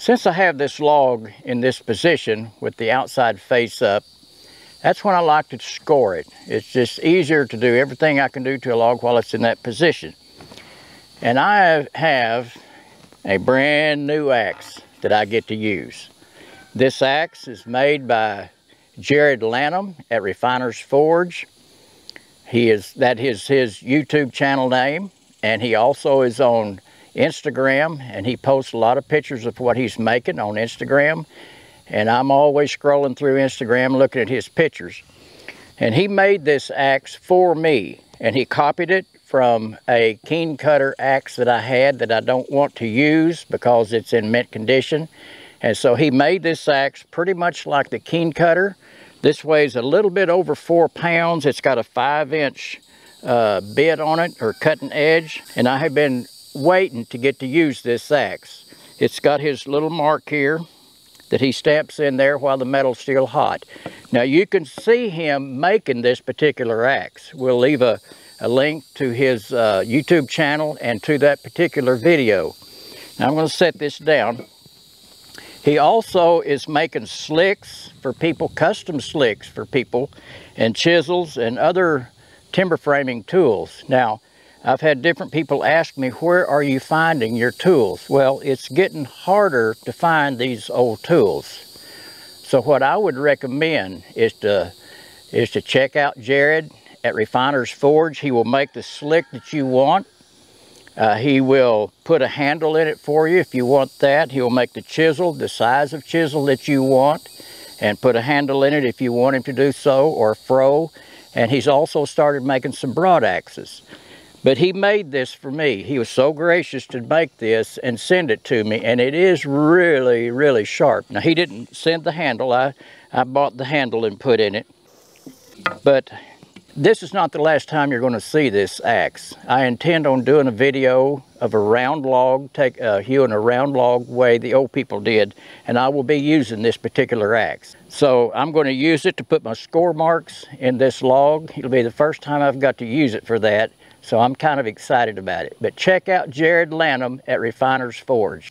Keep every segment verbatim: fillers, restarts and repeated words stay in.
Since I have this log in this position with the outside face up, that's when I like to score it. It's just easier to do everything I can do to a log while it's in that position. And I have a brand new axe that I get to use. This axe is made by Jared Lanham at Refiner's Forge. He is, that is his YouTube channel name, and he also is on Instagram, and he posts a lot of pictures of what he's making on Instagram. And I'm always scrolling through Instagram looking at his pictures. And he made this axe for me, and he copied it from a Keen Cutter axe that I had that I don't want to use because it's in mint condition. And so he made this axe pretty much like the Keen Cutter. This weighs a little bit over four pounds. It's got a five inch uh, bit on it, or cutting edge. And I have been waiting to get to use this axe. It's got his little mark here that he stamps in there while the metal's still hot. Now you can see him making this particular axe. We'll leave a, a link to his uh, YouTube channel and to that particular video. Now I'm gonna set this down. He also is making slicks for people, custom slicks for people, and chisels and other timber framing tools. Now, I've had different people ask me, where are you finding your tools? Well, it's getting harder to find these old tools. So what I would recommend is to, is to check out Jared at Refiner's Forge. He will make the slick that you want. Uh, he will put a handle in it for you if you want that. He'll make the chisel, the size of chisel that you want, and put a handle in it if you want him to do so, or fro. And he's also started making some broad axes. But he made this for me. He was so gracious to make this and send it to me, and it is really, really sharp. Now, he didn't send the handle. I, I bought the handle and put in it. But this is not the last time you're going to see this axe. I intend on doing a video of a round log, take, uh, hewing a round log way the old people did, and I will be using this particular axe. So I'm going to use it to put my score marks in this log. It'll be the first time I've got to use it for that. So I'm kind of excited about it. But check out Jared Lanham at Refiner's Forge.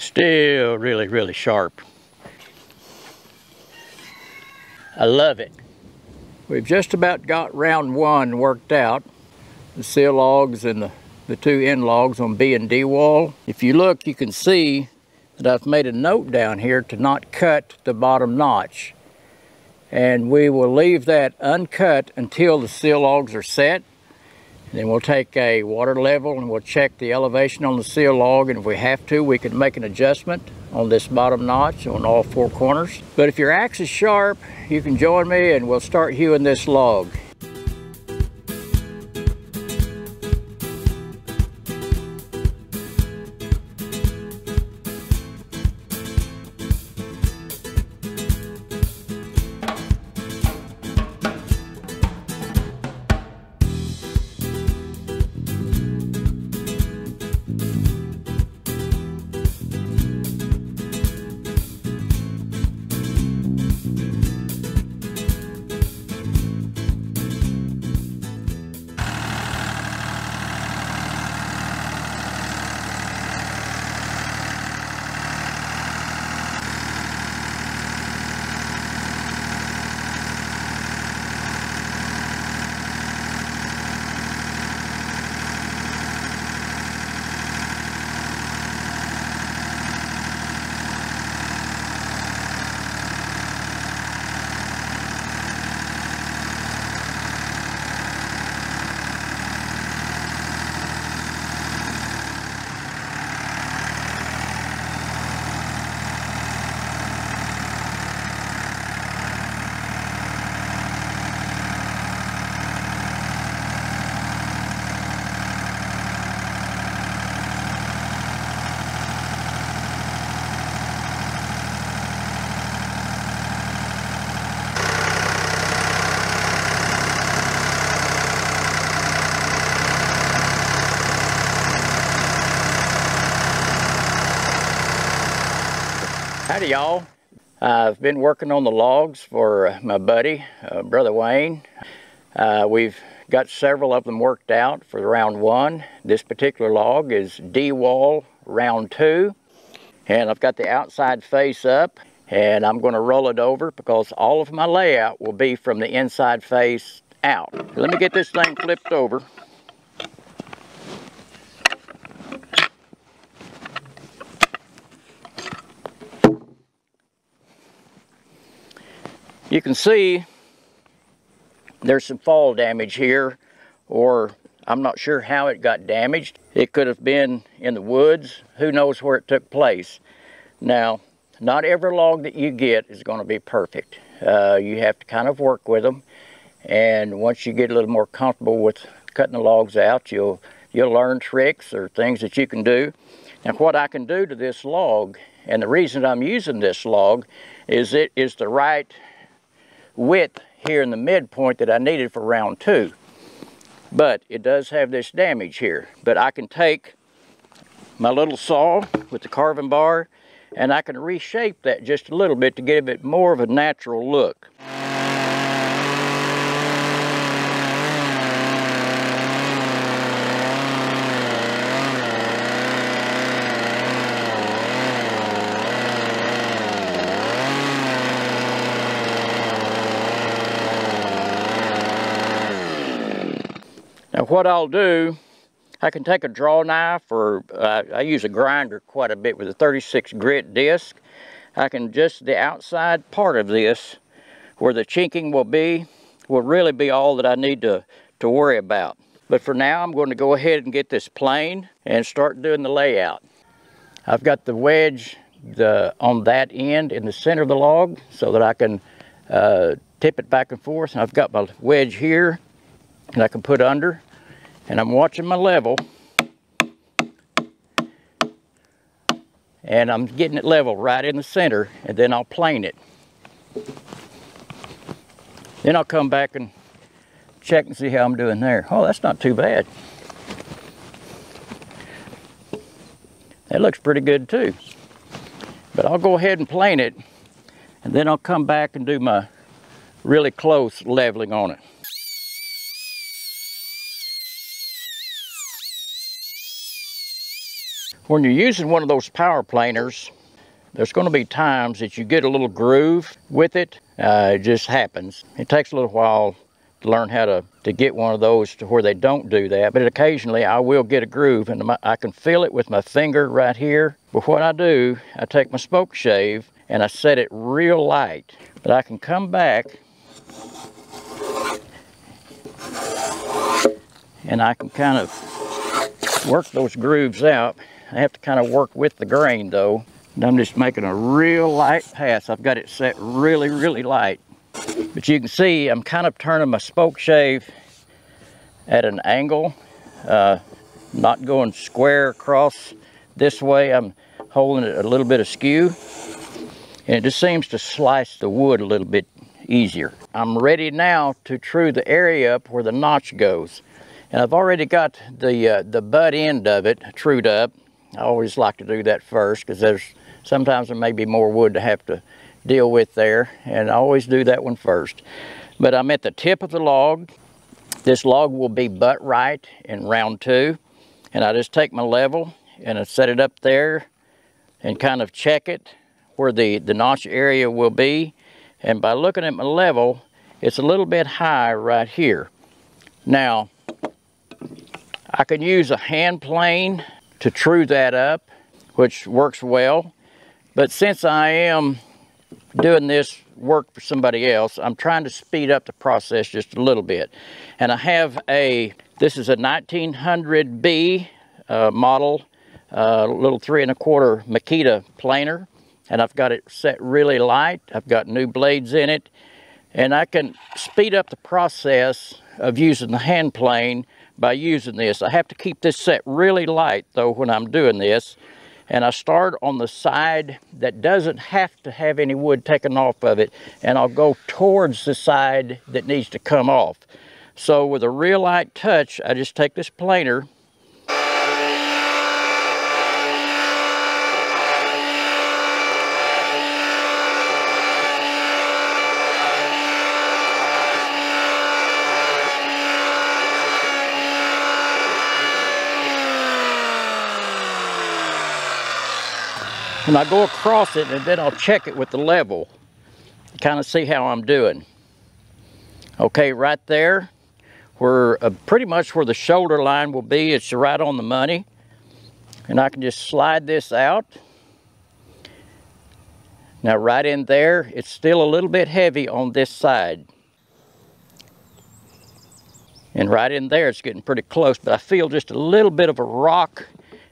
Still really, really sharp. I love it. We've just about got round one worked out. The seal logs and the, the two end logs on B and D wall. If you look, you can see that I've made a note down here to not cut the bottom notch. And we will leave that uncut until the seal logs are set. And then we'll take a water level and we'll check the elevation on the seal log, and if we have to, we can make an adjustment on this bottom notch on all four corners. But if your axe is sharp, you can join me and we'll start hewing this log. Alrighty, y'all. I've been working on the logs for my buddy, uh, Brother Wayne. Uh, we've got several of them worked out for round one. This particular log is D-wall round two. And I've got the outside face up, and I'm going to roll it over because all of my layout will be from the inside face out. Let me get this thing flipped over. You can see there's some fall damage here, or I'm not sure how it got damaged. It could have been in the woods. Who knows where it took place. Now, not every log that you get is going to be perfect. Uh, you have to kind of work with them. And once you get a little more comfortable with cutting the logs out, you'll, you'll learn tricks or things that you can do. Now, what I can do to this log, and the reason I'm using this log, is it is the right width here in the midpoint that I needed for round two. But it does have this damage here. But I can take my little saw with the carving bar and I can reshape that just a little bit to give it more of a natural look. What I'll do, I can take a draw knife, or uh, I use a grinder quite a bit with a thirty-six grit disc. I can just, the outside part of this, where the chinking will be, will really be all that I need to, to worry about. But for now, I'm going to go ahead and get this plane and start doing the layout. I've got the wedge the, on that end in the center of the log so that I can uh, tip it back and forth. And I've got my wedge here that I can put under. And I'm watching my level, and I'm getting it level right in the center, and then I'll plane it. Then I'll come back and check and see how I'm doing there. Oh, that's not too bad. That looks pretty good too. But I'll go ahead and plane it, and then I'll come back and do my really close leveling on it. When you're using one of those power planers, there's going to be times that you get a little groove with it. Uh, it just happens. It takes a little while to learn how to, to get one of those to where they don't do that. But occasionally I will get a groove, and my, I can feel it with my finger right here. But what I do, I take my spoke shave and I set it real light. But I can come back and I can kind of work those grooves out. I have to kind of work with the grain though. And I'm just making a real light pass. I've got it set really, really light. But you can see I'm kind of turning my spoke shave at an angle. Uh, not going square across this way. I'm holding it a little bit askew. And it just seems to slice the wood a little bit easier. I'm ready now to true the area up where the notch goes. And I've already got the, uh, the butt end of it trued up. I always like to do that first because there's sometimes there may be more wood to have to deal with there, and I always do that one first. But I'm at the tip of the log. This log will be butt right in round two, and I just take my level and I set it up there and kind of check it where the, the notch area will be. And by looking at my level, it's a little bit high right here. Now, I can use a hand plane to true that up, which works well. But since I am doing this work for somebody else, I'm trying to speed up the process just a little bit. And I have a, this is a nineteen hundred B uh, model, uh, little three and a quarter Makita planer. And I've got it set really light. I've got new blades in it. And I can speed up the process of using the hand plane by using this. I have to keep this set really light though when I'm doing this, and I start on the side that doesn't have to have any wood taken off of it, and I'll go towards the side that needs to come off. So with a real light touch, I just take this planer and I go across it, and then I'll check it with the level to kind of see how I'm doing. Okay, right there, where uh, pretty much where the shoulder line will be, it's right on the money. And I can just slide this out. Now right in there, it's still a little bit heavy on this side. And right in there, it's getting pretty close, but I feel just a little bit of a rock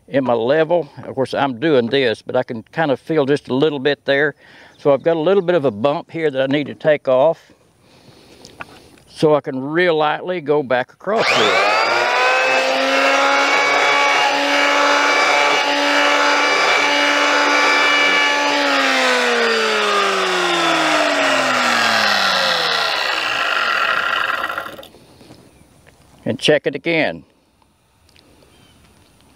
in my level. Of course, I'm doing this, but I can kind of feel just a little bit there. So I've got a little bit of a bump here that I need to take off, so I can real lightly go back across here. And check it again.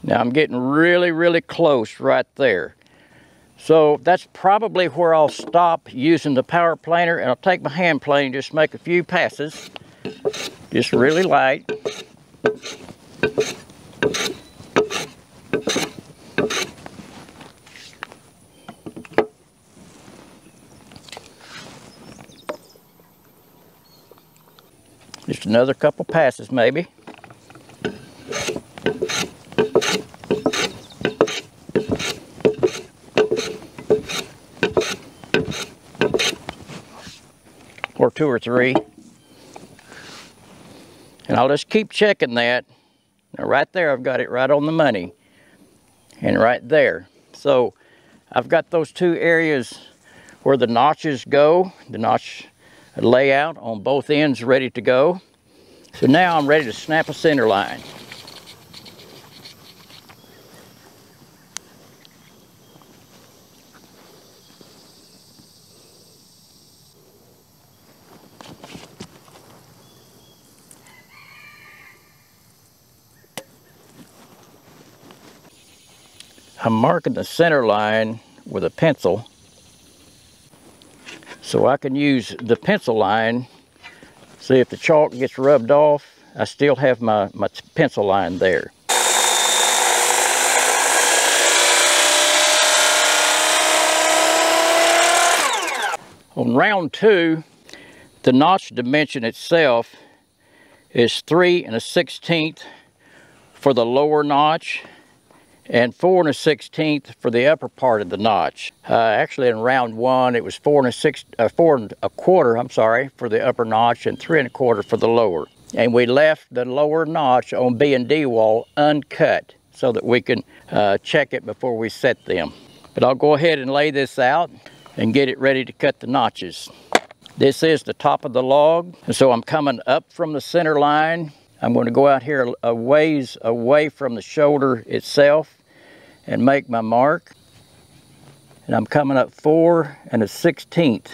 Now I'm getting really, really close right there. So that's probably where I'll stop using the power planer, and I'll take my hand plane and just make a few passes. Just really light. Just another couple passes maybe. Or two or three. And I'll just keep checking that. Now right there, I've got it right on the money. And right there. So I've got those two areas where the notches go, the notch layout on both ends ready to go. So now I'm ready to snap a center line. I'm marking the center line with a pencil, so I can use the pencil line. See, if the chalk gets rubbed off, I still have my, my pencil line there. On round two, the notch dimension itself is three and a sixteenth for the lower notch, and four and a sixteenth for the upper part of the notch. Uh, actually in round one, it was four and a six, uh, four and a quarter, I'm sorry, for the upper notch, and three and a quarter for the lower. And we left the lower notch on B and D wall uncut so that we can uh, check it before we set them. But I'll go ahead and lay this out and get it ready to cut the notches. This is the top of the log, and so I'm coming up from the center line. I'm going to go out here a ways away from the shoulder itself and make my mark. And I'm coming up four and a sixteenth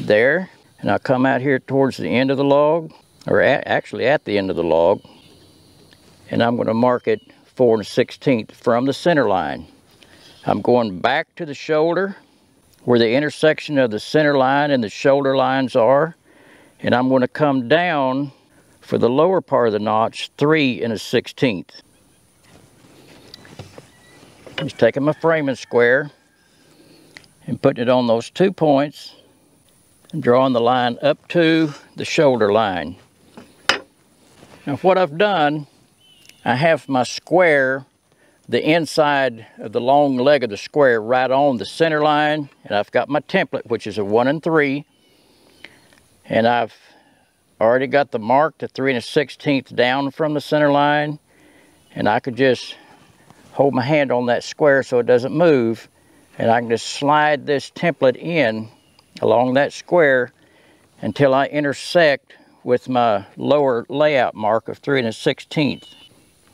there. And I'll come out here towards the end of the log, or at, actually at the end of the log. And I'm going to mark it four and a sixteenth from the center line. I'm going back to the shoulder where the intersection of the center line and the shoulder lines are. And I'm going to come down for the lower part of the notch, three and a sixteenth. Just taking my framing square and putting it on those two points and drawing the line up to the shoulder line. Now what I've done, I have my square, the inside of the long leg of the square right on the center line, and I've got my template, which is a one and three, and I've already got the mark to three and a sixteenth down from the center line, and I could just hold my hand on that square so it doesn't move, and I can just slide this template in along that square until I intersect with my lower layout mark of three and a sixteenth.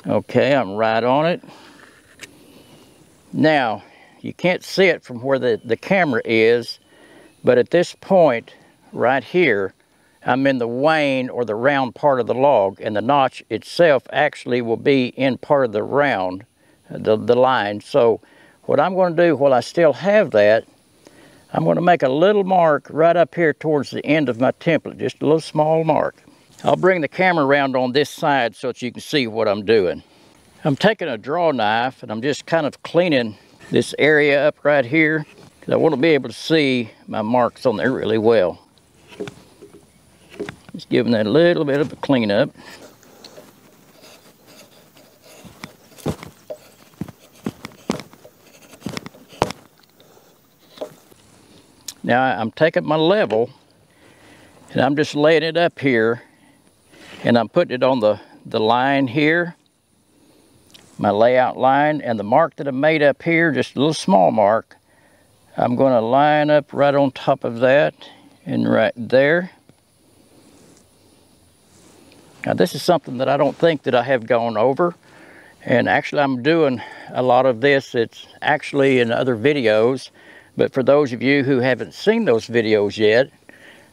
Okay, I'm right on it. Now, you can't see it from where the, the camera is, but at this point right here, I'm in the wane or the round part of the log, and the notch itself actually will be in part of the round, the, the line. So what I'm going to do while I still have that, I'm going to make a little mark right up here towards the end of my template, just a little small mark. I'll bring the camera around on this side so that you can see what I'm doing. I'm taking a draw knife and I'm just kind of cleaning this area up right here, because I want to be able to see my marks on there really well. Just giving that a little bit of a cleanup. Now I'm taking my level and I'm just laying it up here, and I'm putting it on the, the line here, my layout line, and the mark that I made up here, just a little small mark, I'm going to line up right on top of that and right there. Now this is something that I don't think that I have gone over, and actually I'm doing a lot of this. It's actually in other videos, but for those of you who haven't seen those videos yet,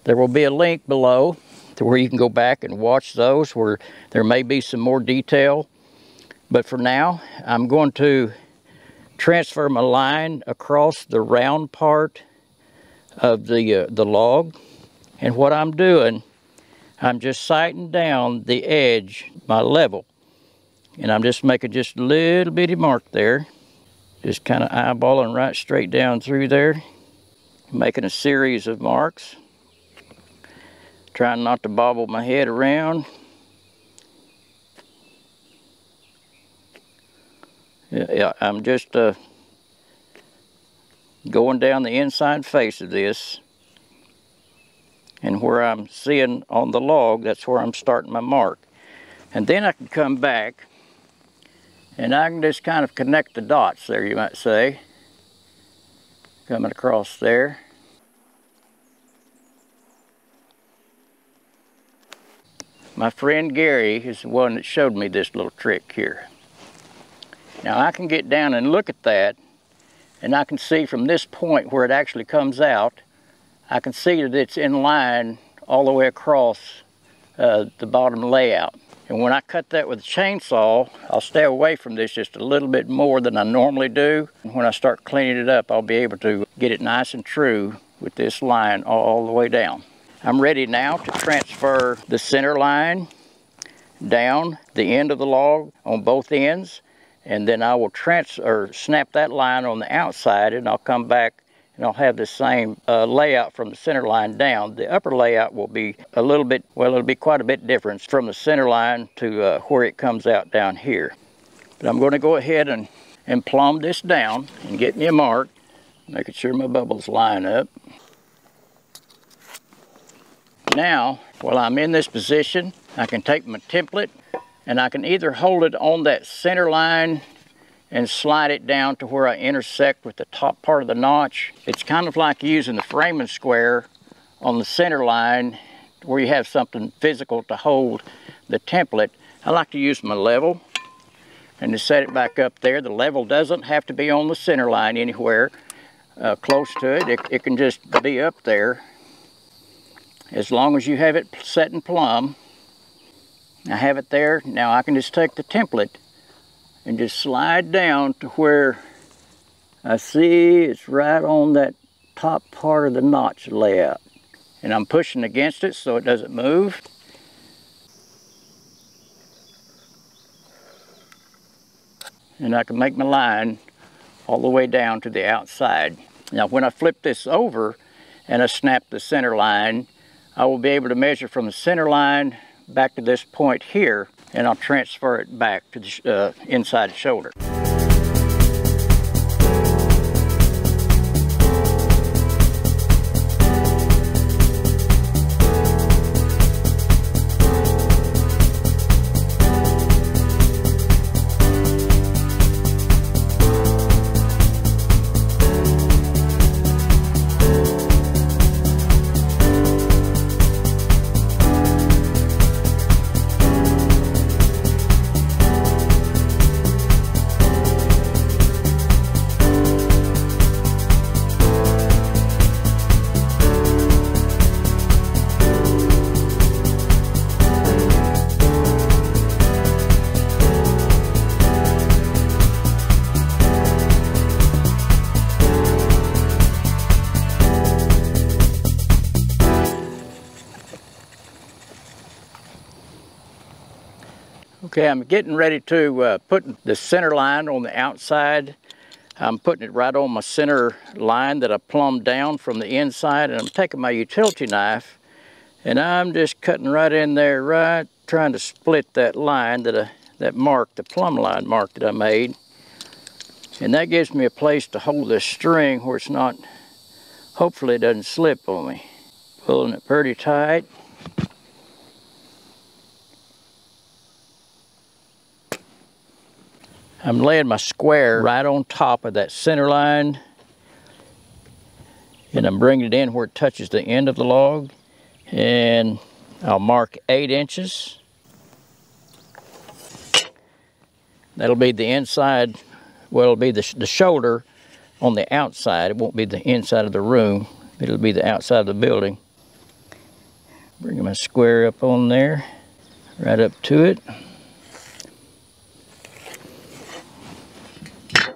there will be a link below to where you can go back and watch those, where there may be some more detail. But for now, I'm going to transfer my line across the round part of the, uh, the log, and what I'm doing, I'm just sighting down the edge, my level, and I'm just making just a little bitty mark there. Just kind of eyeballing right straight down through there, making a series of marks. Trying not to bobble my head around. Yeah, I'm just uh, going down the inside face of this. And where I'm seeing on the log, that's where I'm starting my mark. And then I can come back and I can just kind of connect the dots there, you might say. Coming across there. My friend Gary is the one that showed me this little trick here. Now I can get down and look at that, and I can see from this point where it actually comes out, I can see that it's in line all the way across uh, the bottom layout. And when I cut that with a chainsaw, I'll stay away from this just a little bit more than I normally do. And when I start cleaning it up, I'll be able to get it nice and true with this line all the way down. I'm ready now to transfer the center line down the end of the log on both ends. And then I will transfer, or snap that line on the outside, and I'll come back and I'll have the same uh, layout from the center line down. The upper layout will be a little bit, well, it'll be quite a bit different from the center line to uh, where it comes out down here. But I'm going to go ahead and, and plumb this down and get me a mark, making sure my bubbles line up. Now, while I'm in this position, I can take my template and I can either hold it on that center line and slide it down to where I intersect with the top part of the notch. It's kind of like using the framing square on the center line where you have something physical to hold the template. I like to use my level and to set it back up there. The level doesn't have to be on the center line anywhere uh, close to it. it. It can just be up there as long as you have it set and plumb. I have it there. Now I can just take the template and just slide down to where I see it's right on that top part of the notch layout. And I'm pushing against it so it doesn't move. And I can make my line all the way down to the outside. Now when I flip this over and I snap the center line, I will be able to measure from the center line back to this point here, and I'll transfer it back to the uh, inside shoulder. Okay, I'm getting ready to uh, put the center line on the outside I'm putting it right on my center line that I plumbed down from the inside, and I'm taking my utility knife and I'm just cutting right in there, right, trying to split that line that I, that mark, the plumb line mark that I made. And that gives me a place to hold this string where it's not, hopefully it doesn't slip on me. Pulling it pretty tight. I'm laying my square right on top of that center line, and I'm bringing it in where it touches the end of the log, and I'll mark eight inches. That'll be the inside, well, it'll be the, sh the shoulder on the outside. It won't be the inside of the room. It'll be the outside of the building. Bring my square up on there, right up to it. I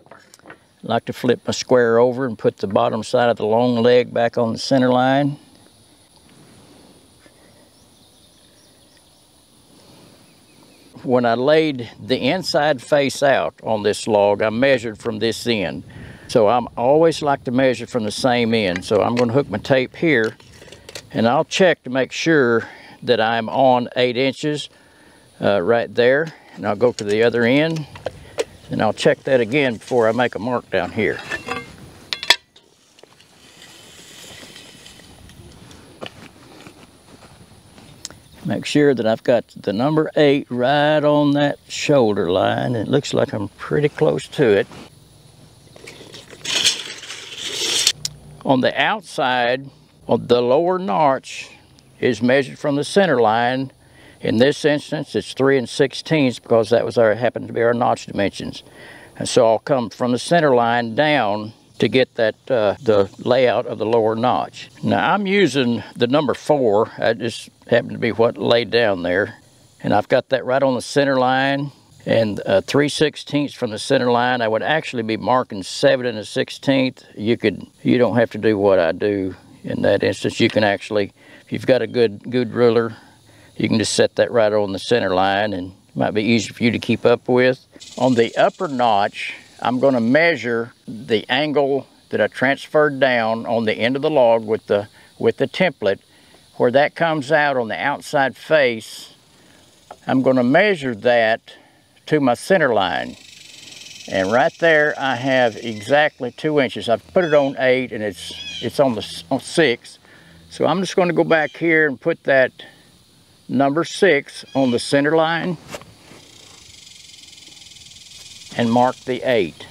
like to flip my square over and put the bottom side of the long leg back on the center line. When I laid the inside face out on this log, I measured from this end. So I'm always like to measure from the same end. So I'm going to hook my tape here, and I'll check to make sure that I'm on eight inches uh, right there. And I'll go to the other end, and I'll check that again before I make a mark down here. Make sure that I've got the number eight right on that shoulder line. It looks like I'm pretty close to it. On the outside, on the lower notch is measured from the center line. In this instance, it's three and sixteenths because that was our, happened to be our notch dimensions. And so I'll come from the center line down to get that uh, the layout of the lower notch. Now I'm using the number four. I just happened to be what laid down there. And I've got that right on the center line, and uh, three sixteenths from the center line. I would actually be marking seven and a sixteenth. You could, you don't have to do what I do in that instance. You can actually, if you've got a good, good ruler, you can just set that right on the center line, and it might be easier for you to keep up with. On the upper notch, I'm gonna measure the angle that I transferred down on the end of the log with the, with the template. Where that comes out on the outside face, I'm gonna measure that to my center line. And right there, I have exactly two inches. I've put it on eight, and it's, it's on the on six. So I'm just gonna go back here and put that number six on the center line and mark the eight.